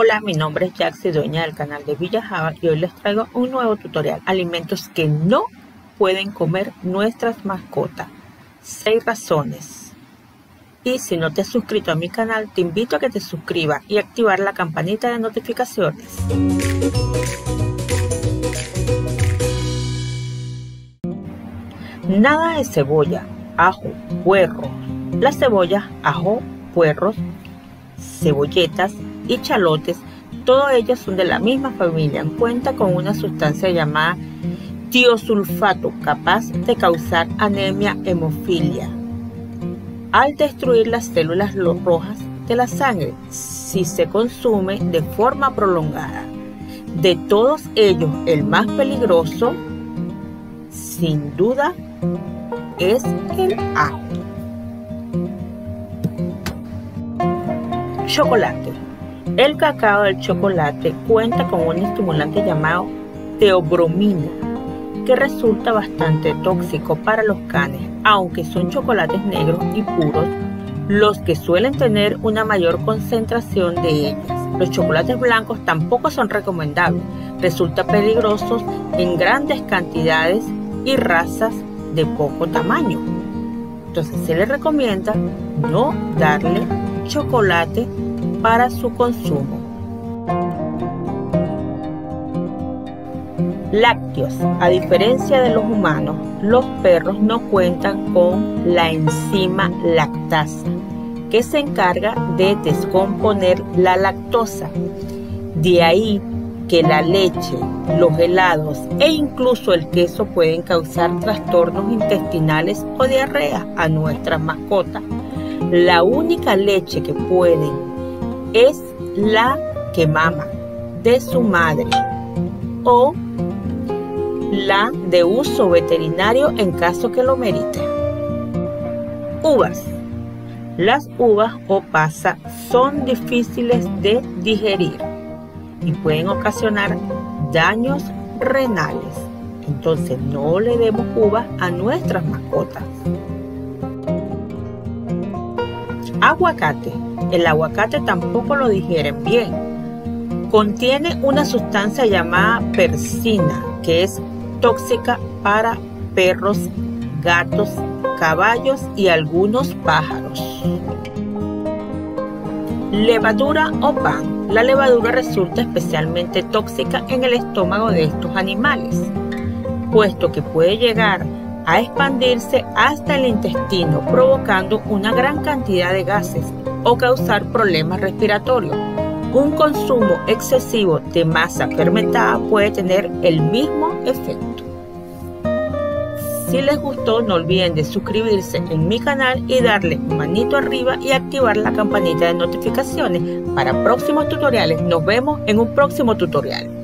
Hola, mi nombre es Jaxi, dueña del canal de Villahava, y hoy les traigo un nuevo tutorial. Alimentos que no pueden comer nuestras mascotas. 6 razones. Y si no te has suscrito a mi canal, te invito a que te suscribas y activar la campanita de notificaciones. Nada de cebolla, ajo, puerros. Las cebollas, ajo, puerros, cebolletas y chalotes, todas ellas son de la misma familia. Cuenta con una sustancia llamada tiosulfato, capaz de causar anemia hemofilia al destruir las células rojas de la sangre si se consume de forma prolongada. De todos ellos, el más peligroso, sin duda, es el ajo. Chocolate. El cacao del chocolate cuenta con un estimulante llamado teobromina, que resulta bastante tóxico para los canes, aunque son chocolates negros y puros los que suelen tener una mayor concentración de ellas. Los chocolates blancos tampoco son recomendables, resultan peligrosos en grandes cantidades y razas de poco tamaño. Entonces se les recomienda no darle chocolate para su consumo. Lácteos. A diferencia de los humanos, los perros no cuentan con la enzima lactasa, que se encarga de descomponer la lactosa. De ahí que la leche, los helados e incluso el queso pueden causar trastornos intestinales o diarrea a nuestras mascotas. La única leche que pueden es la que mama de su madre o la de uso veterinario en caso que lo merite. Uvas. Las uvas o pasas son difíciles de digerir y pueden ocasionar daños renales. Entonces no le demos uvas a nuestras mascotas. Aguacate. El aguacate tampoco lo digieren bien. Contiene una sustancia llamada persina, que es tóxica para perros, gatos, caballos y algunos pájaros. Levadura o pan. La levadura resulta especialmente tóxica en el estómago de estos animales, puesto que puede llegar a expandirse hasta el intestino, provocando una gran cantidad de gases o causar problemas respiratorios. Un consumo excesivo de masa fermentada puede tener el mismo efecto. Si les gustó, no olviden de suscribirse en mi canal y darle manito arriba y activar la campanita de notificaciones para próximos tutoriales. Nos vemos en un próximo tutorial.